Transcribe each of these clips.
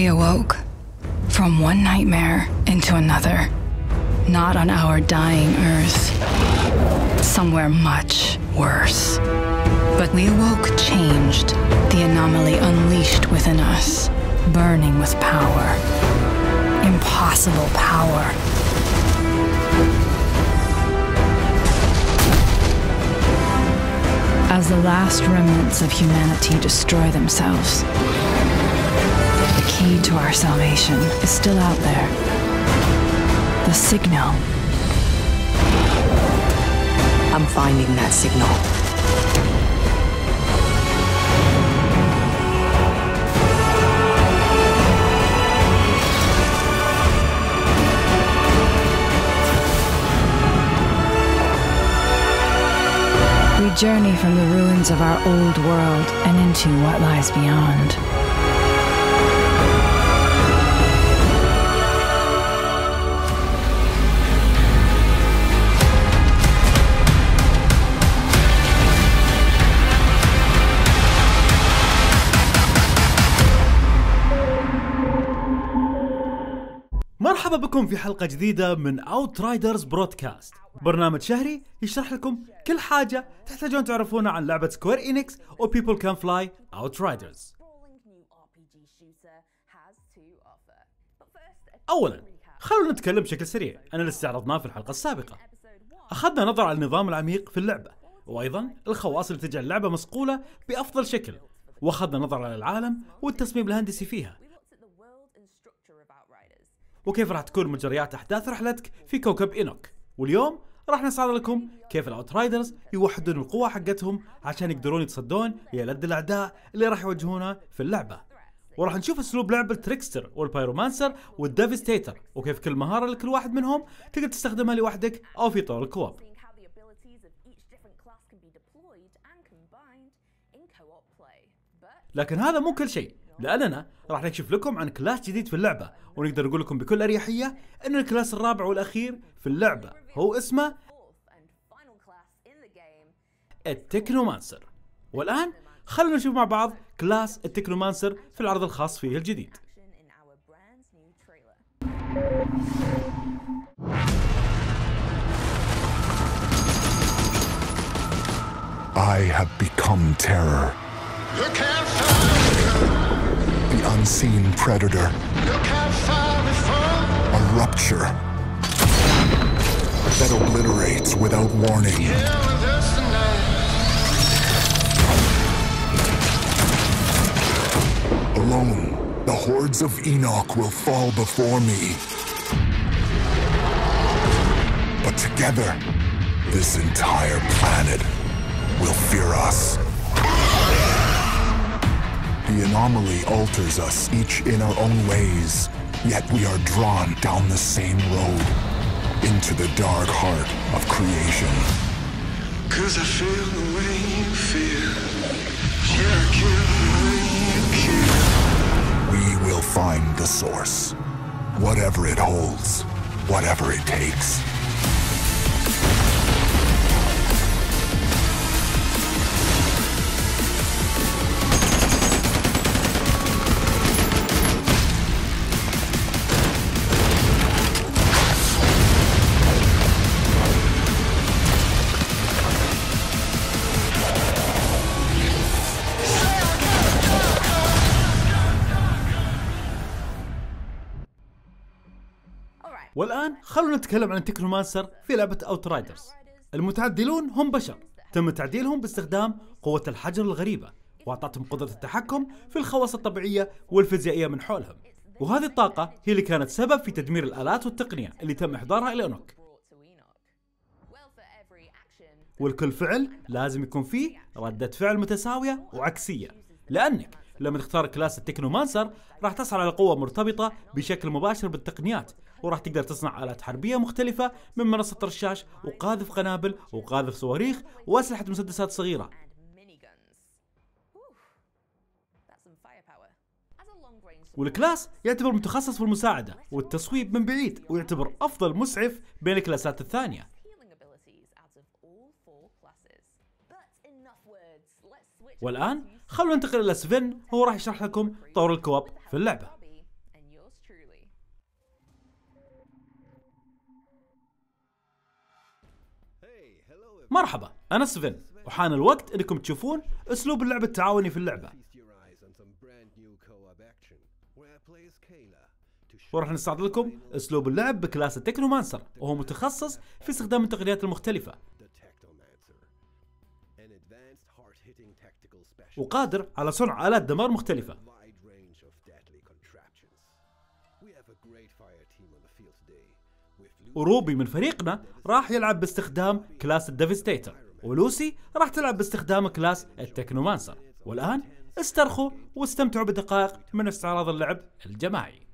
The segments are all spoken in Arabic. We awoke from one nightmare into another. Not on our dying Earth. Somewhere much worse. But we awoke changed, the anomaly unleashed within us, burning with power. Impossible power. As the last remnants of humanity destroy themselves, the key to our salvation is still out there. The signal. I'm finding that signal. We journey from the ruins of our old world and into what lies beyond. مرحبا بكم في حلقة جديدة من Outriders برودكاست، برنامج شهري يشرح لكم كل حاجة تحتاجون تعرفونها عن لعبة سكوير إنكس و People Can Fly Outriders. أولا خلونا نتكلم بشكل سريع أنا اللي استعرضناه في الحلقة السابقة. أخذنا نظرة على النظام العميق في اللعبة وأيضا الخواص اللي تجعل اللعبة مصقولة بأفضل شكل، وأخذنا نظرة على العالم والتصميم الهندسي فيها وكيف راح تكون مجريات أحداث رحلتك في كوكب إينوك. واليوم راح نسعد لكم كيف الأوترايدرز يوحدون القوة حقتهم عشان يقدرون يتصدون لألد الأعداء اللي راح يواجهونه في اللعبة، وراح نشوف أسلوب لعب التريكستر والبايرومانسر والديفستيتر وكيف كل مهارة لكل واحد منهم تقدر تستخدمها لوحدك أو في طور الكوب. لكن هذا مو كل شيء، لأننا راح نكشف لكم عن كلاس جديد في اللعبة، ونقدر نقول لكم بكل أريحية أن الكلاس الرابع والأخير في اللعبة هو اسمه التكنومانسر. والآن خلونا نشوف مع بعض كلاس التكنومانسر في العرض الخاص فيه الجديد. I have become terror. The unseen predator. A rupture that obliterates without warning. Alone, the hordes of Enoch will fall before me. But together, this entire planet will fear us. The anomaly alters us, each in our own ways, yet we are drawn down the same road, into the dark heart of creation. 'Cause I feel the way you feel, yeah, I kill the way you kill. We will find the source, whatever it holds, whatever it takes. والآن خلونا نتكلم عن التكنومانسر في لعبة أوترايدرز. المتعدلون هم بشر تم تعديلهم باستخدام قوة الحجر الغريبة، وأعطتهم قدرة التحكم في الخواص الطبيعية والفيزيائية من حولهم، وهذه الطاقة هي اللي كانت سبب في تدمير الآلات والتقنية اللي تم إحضارها إلى إينوك. والكل فعل لازم يكون فيه ردة فعل متساوية وعكسية، لأنك لما تختار كلاس التكنومانسر راح تسعى على قوة مرتبطة بشكل مباشر بالتقنيات، وراح تقدر تصنع آلات حربية مختلفة من منصة رشاش وقاذف قنابل وقاذف صواريخ وأسلحة مسدسات صغيرة. والكلاس يعتبر متخصص في المساعدة والتصويب من بعيد، ويعتبر أفضل مسعف بين الكلاسات الثانية. والآن خلونا ننتقل إلى سفين، هو راح يشرح لكم طور الكوب في اللعبة. مرحبا، أنا سفين، وحان الوقت إنكم تشوفون أسلوب اللعب التعاوني في اللعبة. وراح نستعرض لكم أسلوب اللعب بكلاس التكنومانسر، وهو متخصص في استخدام التقنيات المختلفة، وقادر على صنع آلات دمار مختلفة. وروبي من فريقنا راح يلعب باستخدام كلاس الديفستيتر، ولوسي راح تلعب باستخدام كلاس التكنومانسر. والآن استرخوا واستمتعوا بدقائق من استعراض اللعب الجماعي.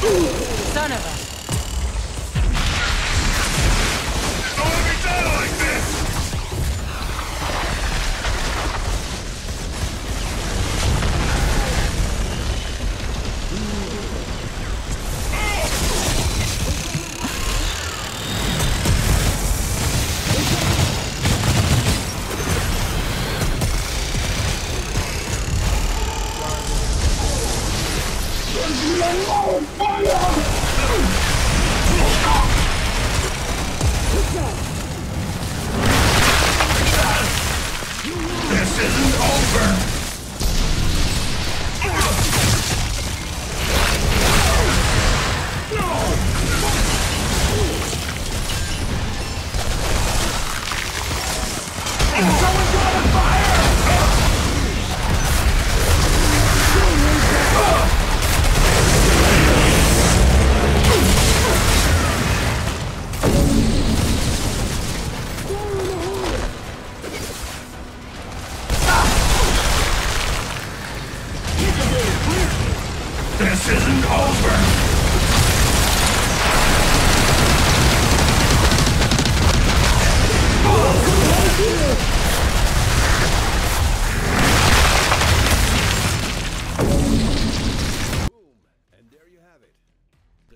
Son of a... Don't let me die like this!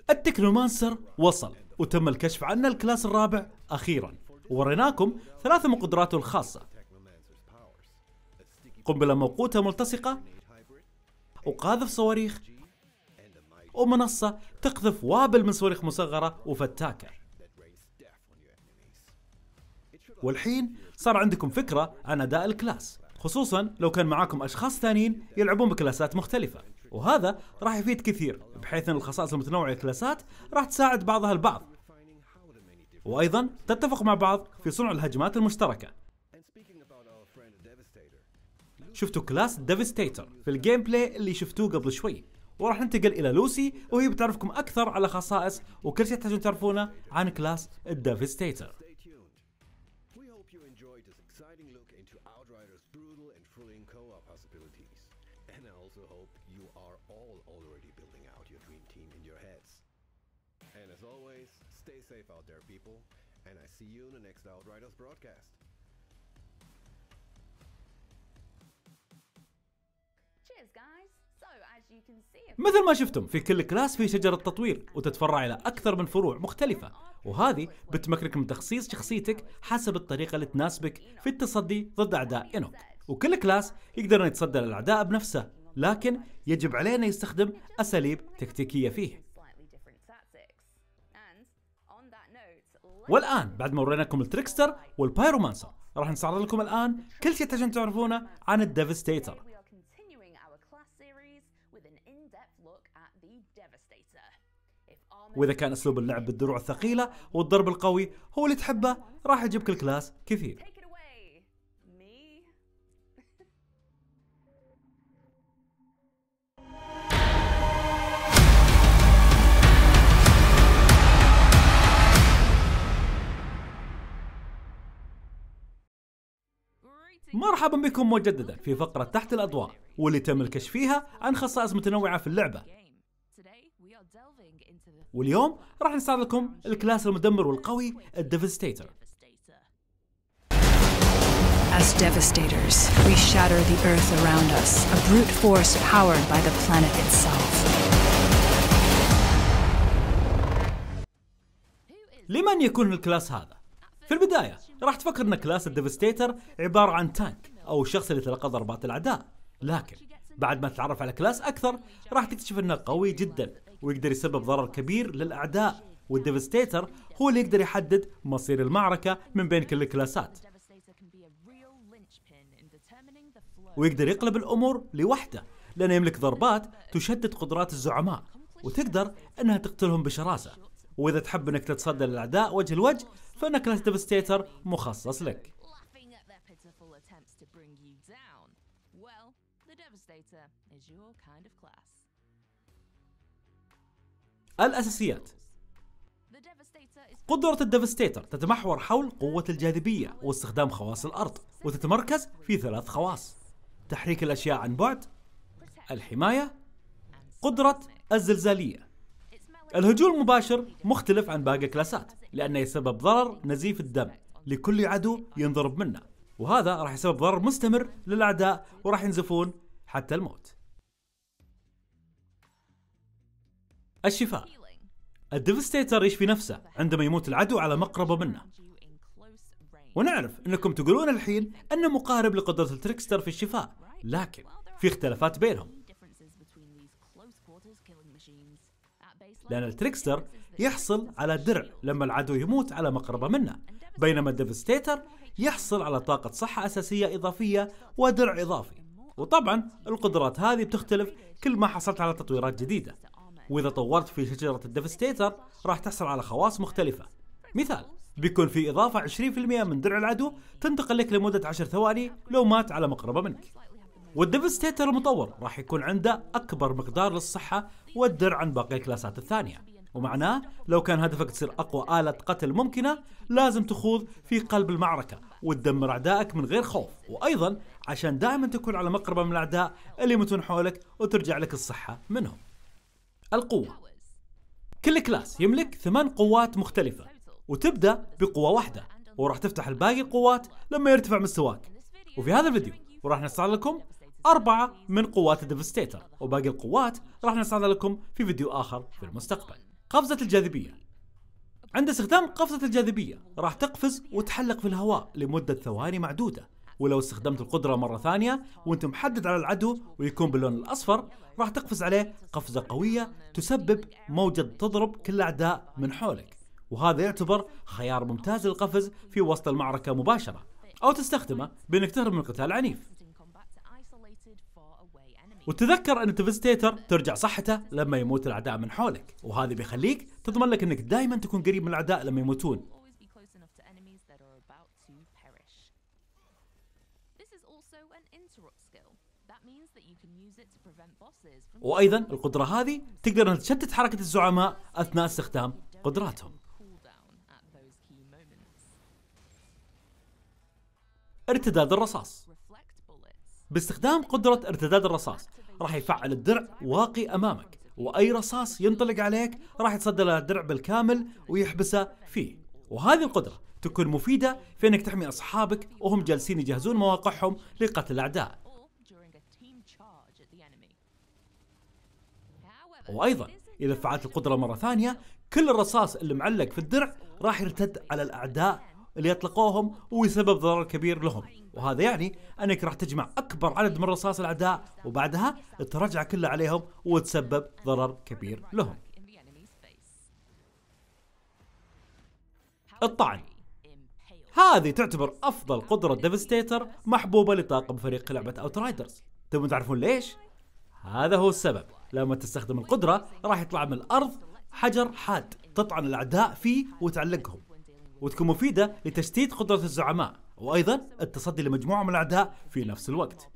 التكنومانسر وصل وتم الكشف عنه الكلاس الرابع أخيرا، ووريناكم ثلاث من قدراته الخاصة: قنبلة موقوتة ملتصقة، وقاذف صواريخ، ومنصة تقذف وابل من صواريخ مصغرة وفتاكة. والحين صار عندكم فكرة عن أداء الكلاس، خصوصا لو كان معاكم أشخاص ثانيين يلعبون بكلاسات مختلفة، وهذا راح يفيد كثير بحيث ان الخصائص المتنوعه للكلاسات راح تساعد بعضها البعض، وايضا تتفق مع بعض في صنع الهجمات المشتركه. شفتوا كلاس ديفستيتر في الجيم بلاي اللي شفتوه قبل شوي، وراح ننتقل الى لوسي وهي بتعرفكم اكثر على خصائص وكل شيء تحتاجون تعرفونه عن كلاس الديفستيتر. Stay safe out there, people, and I see you in the next Outriders broadcast. Cheers, guys. So as you can see. مثل ما شفتم في كل كلاس في شجرة تطوير وتتفرع إلى أكثر من فروع مختلفة، وهذه بتمكنك من تخصيص شخصيتك حسب الطريقة اللي تناسبك في التصدي ضد أعداء إنوك، وكل كلاس يقدر أن يتصدى للأعداء بنفسه، لكن يجب علينا يستخدم أساليب تكتيكية فيه. والآن بعد ما وريناكم التريكستر والبايرومانسر، راح نستعرض لكم الآن كل شيء تحتاجون تعرفونه عن الديفستيتر. وإذا كان أسلوب اللعب بالدروع الثقيلة والضرب القوي هو اللي تحبه، راح يجيب كل كلاس كثير. مرحبا بكم مجددا في فقرة تحت الأضواء، واللي تم الكشف فيها عن خصائص متنوعة في اللعبة. واليوم راح نستعرض لكم الكلاس المدمر والقوي الديفستيتر. As devastators, we shatter the earth around us, a brute force powered by the planet itself. لمن يكون الكلاس هذا؟ في البداية راح تفكر ان كلاس الديفستيتر عبارة عن تانك او شخص اللي يتلقى ضربات الاعداء، لكن بعد ما تتعرف على كلاس اكثر راح تكتشف انه قوي جدا ويقدر يسبب ضرر كبير للاعداء، والديفستيتر هو اللي يقدر يحدد مصير المعركة من بين كل الكلاسات، ويقدر يقلب الامور لوحده لانه يملك ضربات تشتت قدرات الزعماء وتقدر انها تقتلهم بشراسة. واذا تحب انك تتصدى للاعداء وجه لوجه فإن كلاس ديفستيتر مخصص لك. الأساسيات: قدرة الديفستيتر تتمحور حول قوة الجاذبية واستخدام خواص الأرض، وتتمركز في ثلاث خواص: تحريك الأشياء عن بعد، الحماية، قدرة الزلزالية. الهجوم المباشر مختلف عن باقي الكلاسات لأنه يسبب ضرر نزيف الدم لكل عدو ينضرب منه، وهذا راح يسبب ضرر مستمر للأعداء وراح ينزفون حتى الموت. الشفاء. الديفستيتر يشفي نفسه عندما يموت العدو على مقربة منه. ونعرف أنكم تقولون الحين أنه مقارب لقدرة التريكستر في الشفاء، لكن في اختلافات بينهم، لأن التريكستر يحصل على درع لما العدو يموت على مقربة منه، بينما الديفستيتر يحصل على طاقة صحة أساسية إضافية ودرع إضافي. وطبعا القدرات هذه بتختلف كل ما حصلت على تطويرات جديدة، وإذا طورت في شجرة الديفستيتر راح تحصل على خواص مختلفة. مثال، بيكون في إضافة 20% من درع العدو تنتقل لك لمدة 10 ثواني لو مات على مقربة منك. والديفستيتر المطور راح يكون عنده أكبر مقدار للصحة والدرع عن باقي الكلاسات الثانية، ومعناه لو كان هدفك تصير أقوى آلة قتل ممكنة لازم تخوض في قلب المعركة وتدمر أعدائك من غير خوف، وأيضا عشان دائما تكون على مقربة من الأعداء اللي يموتون حولك وترجع لك الصحة منهم. القوة. كل كلاس يملك 8 قوات مختلفة، وتبدأ بقوة واحدة وراح تفتح الباقي القوات لما يرتفع مستواك. وفي هذا الفيديو وراح نستعرض لكم 4 من قوات الديفستيتر، وباقي القوات راح نستعرض لكم في فيديو آخر في المستقبل. قفزة الجاذبية. عند استخدام قفزة الجاذبية راح تقفز وتحلق في الهواء لمدة ثواني معدودة، ولو استخدمت القدرة مرة ثانية وانت محدد على العدو ويكون باللون الأصفر راح تقفز عليه قفزة قوية تسبب موجة تضرب كل الأعداء من حولك، وهذا يعتبر خيار ممتاز للقفز في وسط المعركة مباشرة، أو تستخدمه بأنك تهرب من قتال عنيف. وتذكر أن الديفستيتر ترجع صحته لما يموت الأعداء من حولك، وهذا بيخليك تضمن لك أنك دائما تكون قريب من الأعداء لما يموتون. وأيضا القدرة هذه تقدر أن تشتت حركة الزعماء أثناء استخدام قدراتهم. ارتداد الرصاص. باستخدام قدرة ارتداد الرصاص راح يفعل الدرع واقي أمامك، وأي رصاص ينطلق عليك راح يتصدى له الدرع بالكامل ويحبسه فيه. وهذه القدرة تكون مفيدة في أنك تحمي أصحابك وهم جالسين يجهزون مواقعهم لقتل الأعداء. وأيضا إذا فعلت القدرة مرة ثانية كل الرصاص اللي معلق في الدرع راح يرتد على الأعداء اللي يطلقوهم ويسبب ضرر كبير لهم، وهذا يعني أنك راح تجمع أكبر عدد من رصاص الأعداء وبعدها ترجع كله عليهم وتسبب ضرر كبير لهم. الطعن. هذه تعتبر أفضل قدرة ديفستيتر محبوبة لطاقم فريق لعبة أوترايدرز. تبون تعرفون ليش؟ هذا هو السبب. لما تستخدم القدرة راح يطلع من الأرض حجر حاد تطعن الأعداء فيه وتعلقهم، وتكون مفيدة لتشتيت قدرة الزعماء وأيضا التصدي لمجموعة من الأعداء في نفس الوقت.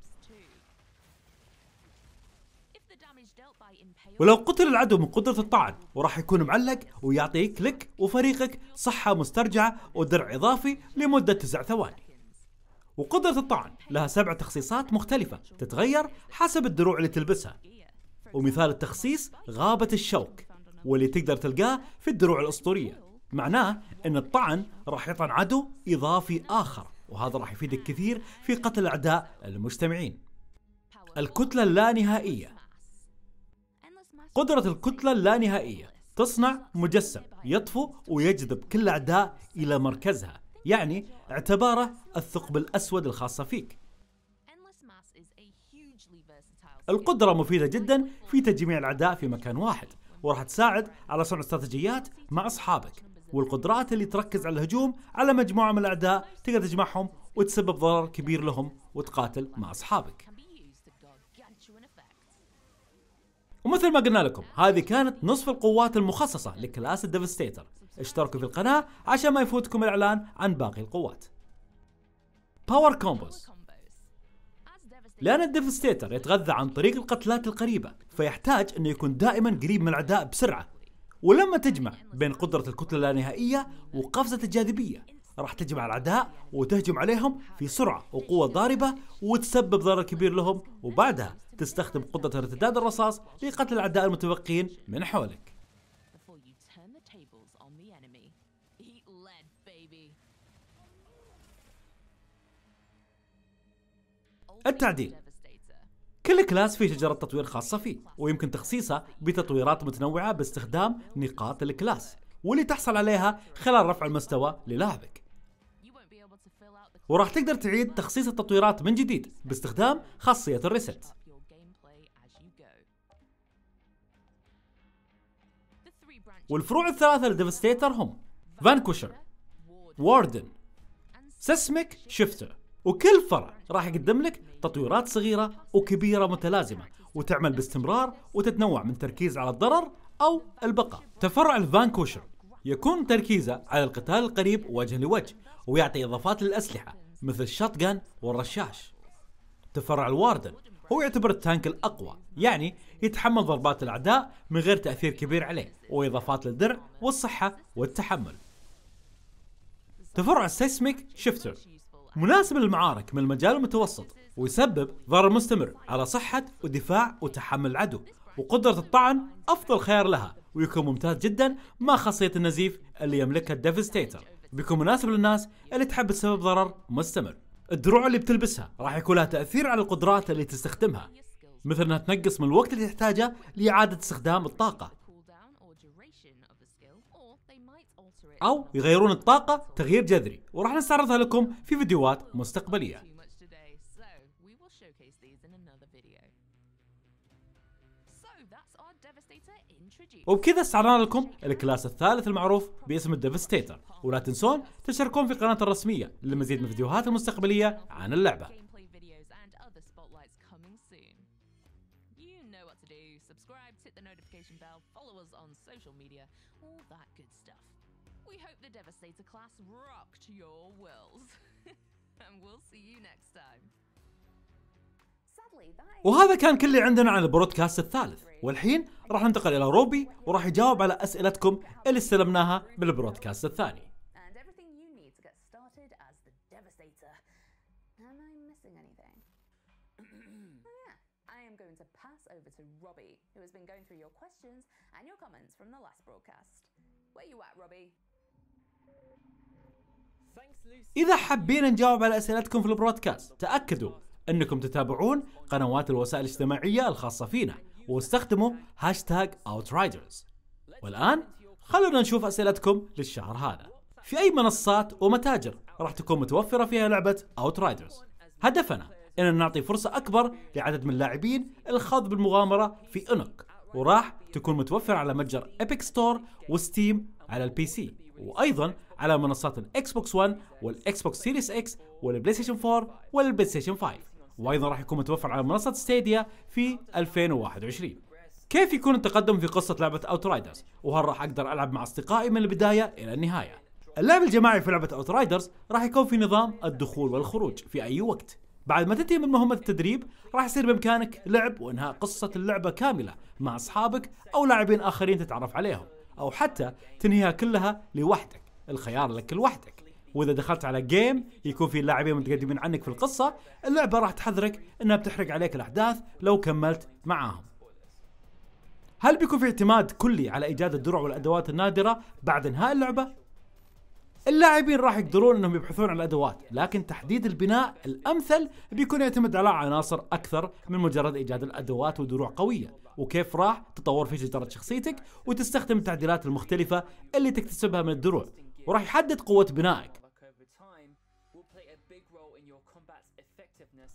ولو قتل العدو من قدرة الطعن وراح يكون معلق ويعطيك لك وفريقك صحة مسترجعة ودرع إضافي لمدة 9 ثواني. وقدرة الطعن لها 7 تخصيصات مختلفة تتغير حسب الدروع اللي تلبسها، ومثال التخصيص غابة الشوك واللي تقدر تلقاه في الدروع الأسطورية. معناه أن الطعن راح يطعن عدو إضافي آخر، وهذا راح يفيدك كثير في قتل الأعداء المجتمعين. الكتلة اللانهائية. قدرة الكتلة اللانهائية تصنع مجسم يطفو ويجذب كل الأعداء إلى مركزها، يعني اعتباره الثقب الأسود الخاصة فيك. القدرة مفيدة جدا في تجميع الأعداء في مكان واحد، وراح تساعد على صنع استراتيجيات مع أصحابك. والقدرات اللي تركز على الهجوم على مجموعة من الأعداء تقدر تجمعهم وتسبب ضرر كبير لهم وتقاتل مع أصحابك. ومثل ما قلنا لكم، هذه كانت نصف القوات المخصصة لكلاس الديفستيتر. اشتركوا في القناة عشان ما يفوتكم الإعلان عن باقي القوات. باور كومبوز. لأن الديفستيتر يتغذى عن طريق القتلات القريبة، فيحتاج أنه يكون دائما قريب من الأعداء بسرعة. ولما تجمع بين قدرة الكتلة اللانهائية وقفزة الجاذبية راح تجمع الأعداء وتهجم عليهم في سرعة وقوة ضاربة وتسبب ضرر كبير لهم، وبعدها تستخدم قدرة ارتداد الرصاص لقتل الأعداء المتبقين من حولك. التعديل. كل كلاس فيه شجرة تطوير خاصة فيه، ويمكن تخصيصها بتطويرات متنوعة باستخدام نقاط الكلاس، واللي تحصل عليها خلال رفع المستوى للاعبك. وراح تقدر تعيد تخصيص التطويرات من جديد باستخدام خاصية الريست. والفروع الثلاثة لديفستيتر هم فانكوشر، واردن، سيسميك شيفتر، وكل فرع راح يقدم لك تطويرات صغيرة وكبيرة متلازمة، وتعمل باستمرار وتتنوع من تركيز على الضرر أو البقاء. تفرع الفانكوشر يكون تركيزه على القتال القريب وجه لوجه، ويعطي إضافات للأسلحة مثل الشاتجان والرشاش. تفرع الواردن هو يعتبر التانك الأقوى، يعني يتحمل ضربات الأعداء من غير تأثير كبير عليه، وإضافات للدرع والصحة والتحمل. تفرع السيسميك شيفتر مناسب للمعارك من المجال المتوسط، ويسبب ضرر مستمر على صحة ودفاع وتحمل العدو، وقدرة الطعن أفضل خيار لها، ويكون ممتاز جدا مع خاصية النزيف اللي يملكها الديفستيتر، بيكون مناسب للناس اللي تحب تسبب ضرر مستمر. الدروع اللي بتلبسها راح يكون لها تأثير على القدرات اللي تستخدمها، مثل انها تنقص من الوقت اللي تحتاجه لإعادة استخدام الطاقة، أو يغيرون الطاقة تغيير جذري، وراح نستعرضها لكم في فيديوهات مستقبلية. وبكذا استعرضنا لكم الكلاس الثالث المعروف باسم الديفستيتر، ولا تنسون تشتركون في قناتنا الرسمية للمزيد من الفيديوهات المستقبلية عن اللعبة. We hope the Devastator class rocked your worlds. And we'll see you next time. وهذا كان كل اللي عندنا عن البرودكاست الثالث، والحين راح ننتقل إلى روبي وراح يجاوب على أسئلتكم اللي استلمناها بالبرودكاست الثاني. إذا حابين نجاوب على أسئلتكم في البرودكاست، تأكدوا أنكم تتابعون قنوات الوسائل الاجتماعية الخاصة فينا، واستخدموا هاشتاج Outriders. والآن خلونا نشوف أسئلتكم للشهر هذا. في أي منصات ومتاجر راح تكون متوفرة فيها لعبة Outriders؟ هدفنا أن نعطي فرصة أكبر لعدد من اللاعبين الخاض بالمغامرة في إنوك، وراح تكون متوفرة على متجر Epic Store وستيم على البي سي، وأيضا على منصات الإكس بوكس 1 والإكس بوكس سيريس إكس والبلاي ستيشن 4 والبلاي ستيشن 5، وأيضا راح يكون متوفر على منصة ستاديا في 2021. كيف يكون التقدم في قصة لعبة Outriders؟ وهل راح أقدر ألعب مع أصدقائي من البداية إلى النهاية؟ اللعب الجماعي في لعبة Outriders راح يكون في نظام الدخول والخروج في أي وقت. بعد ما تنتهي من مهمة التدريب راح يصير بإمكانك لعب وإنهاء قصة اللعبة كاملة مع أصحابك أو لاعبين آخرين تتعرف عليهم، أو حتى تنهيها كلها لوحدك، الخيار لك لوحدك. وإذا دخلت على جيم يكون في لاعبين متقدمين عنك في القصة، اللعبة راح تحذرك إنها بتحرق عليك الأحداث لو كملت معاهم. هل بيكون في اعتماد كلي على إيجاد الدروع والأدوات النادرة بعد إنهاء اللعبة؟ اللاعبين راح يقدرون إنهم يبحثون عن الأدوات، لكن تحديد البناء الأمثل بيكون يعتمد على عناصر أكثر من مجرد إيجاد الأدوات ودروع قوية، وكيف راح تطور في شجرة شخصيتك وتستخدم التعديلات المختلفة اللي تكتسبها من الدروع، وراح يحدد قوة بنائك.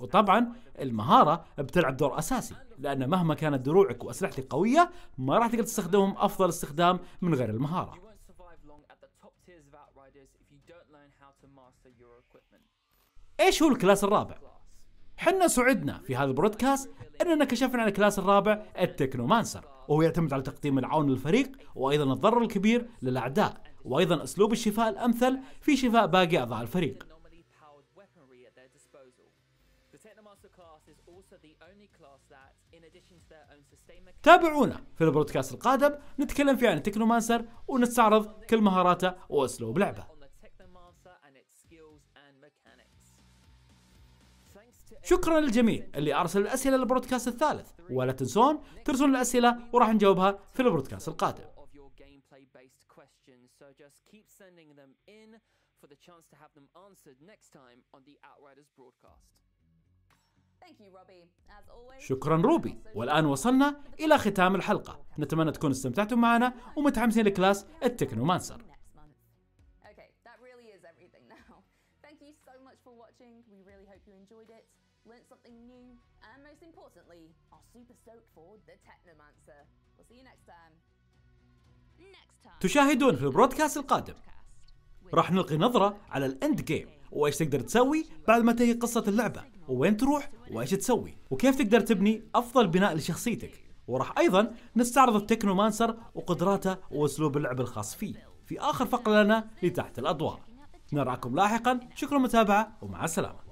وطبعا المهارة بتلعب دور أساسي، لأن مهما كانت دروعك وأسلحتك قوية ما راح تقدر تستخدمهم أفضل استخدام من غير المهارة. ايش هو الكلاس الرابع؟ حنا سعدنا في هذا البرودكاست اننا كشفنا عن الكلاس الرابع التكنومانسر، وهو يعتمد على تقديم العون للفريق وايضا الضرر الكبير للاعداء، وايضا اسلوب الشفاء الامثل في شفاء باقي اعضاء الفريق. تابعونا في البرودكاست القادم نتكلم فيه عن التكنومانسر ونستعرض كل مهاراته واسلوب لعبه. شكرا للجميع اللي ارسل الاسئله للبرودكاست الثالث، ولا تنسون ترسلون الاسئله وراح نجاوبها في البرودكاست القادم. شكرا روبي. والآن وصلنا إلى ختام الحلقة، نتمنى تكونوا استمتعتم معنا ومتحمسين لكلاس التكنومانسر. تشاهدون في البرودكاست القادم راح نلقي نظرة على الاند جيم، وايش تقدر تسوي بعد ما تنتهي قصة اللعبة، وين تروح وايش تسوي، وكيف تقدر تبني افضل بناء لشخصيتك. وراح ايضا نستعرض التكنومانسر وقدراته واسلوب اللعب الخاص فيه في اخر فقرة لنا لتحت الاضواء. نراكم لاحقا، شكرا للمتابعة ومع السلامة.